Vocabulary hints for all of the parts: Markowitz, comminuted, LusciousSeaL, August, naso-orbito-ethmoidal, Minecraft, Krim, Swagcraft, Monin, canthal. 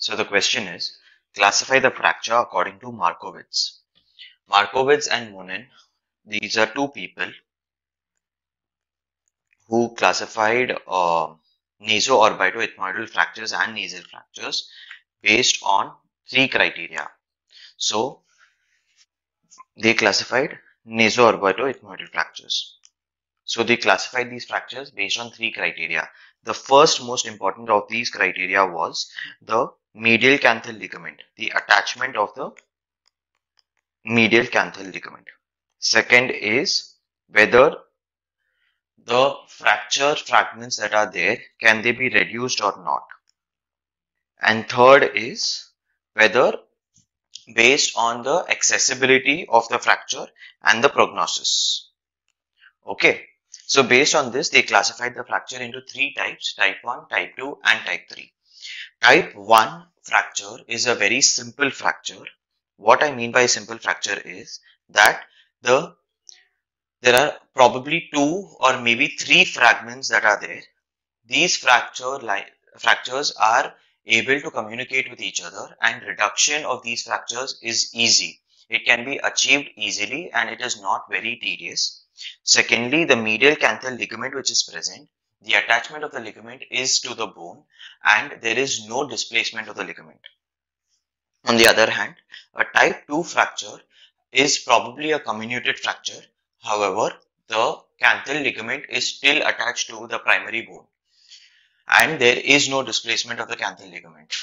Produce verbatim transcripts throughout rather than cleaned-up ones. So the question is, classify the fracture according to Markowitz. Markowitz and Monin, these are two people who classified uh, naso-orbito-ethmoidal fractures and nasal fractures based on three criteria. So they classified naso-orbito-ethmoidal fractures. So they classified these fractures based on three criteria. The first most important of these criteria was the medial canthal ligament, the attachment of the medial canthal ligament. Second is whether the fracture fragments that are there, can they be reduced or not? And third is whether, based on the accessibility of the fracture and the prognosis. Okay. So based on this, they classified the fracture into three types, type one, type two and type three. Type one fracture is a very simple fracture. What I mean by simple fracture is that the there are probably two or maybe three fragments that are there. These fracture fractures are able to communicate with each other, and reduction of these fractures is easy. It can be achieved easily and it is not very tedious. Secondly, the medial canthal ligament which is present, the attachment of the ligament is to the bone and there is no displacement of the ligament. On the other hand, a type two fracture is probably a comminuted fracture. However, the canthal ligament is still attached to the primary bone and there is no displacement of the canthal ligament.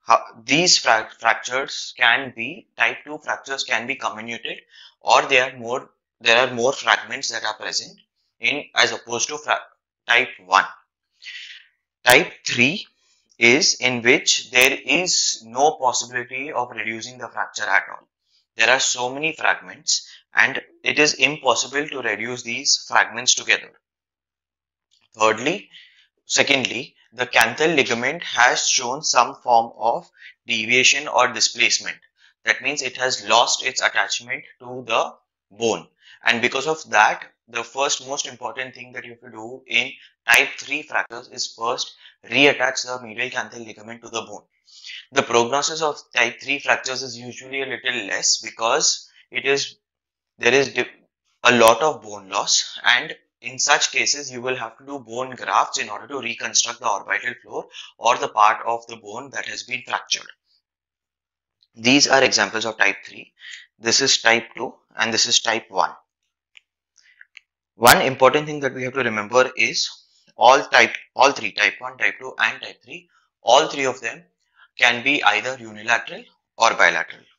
How, these fra fractures can be, type two fractures can be comminuted, or they are more There are more fragments that are present in as opposed to type one. Type three is in which there is no possibility of reducing the fracture at all. There are so many fragments and it is impossible to reduce these fragments together. Thirdly, secondly, the canthal ligament has shown some form of deviation or displacement. That means it has lost its attachment to the bone. And because of that, the first most important thing that you have to do in type three fractures is first reattach the medial canthal ligament to the bone. The prognosis of type three fractures is usually a little less because it is there is a lot of bone loss, and in such cases you will have to do bone grafts in order to reconstruct the orbital floor or the part of the bone that has been fractured. These are examples of type three. This is type two and this is type one. One important thing that we have to remember is all type, all three, type one, type two and type three, all three of them can be either unilateral or bilateral.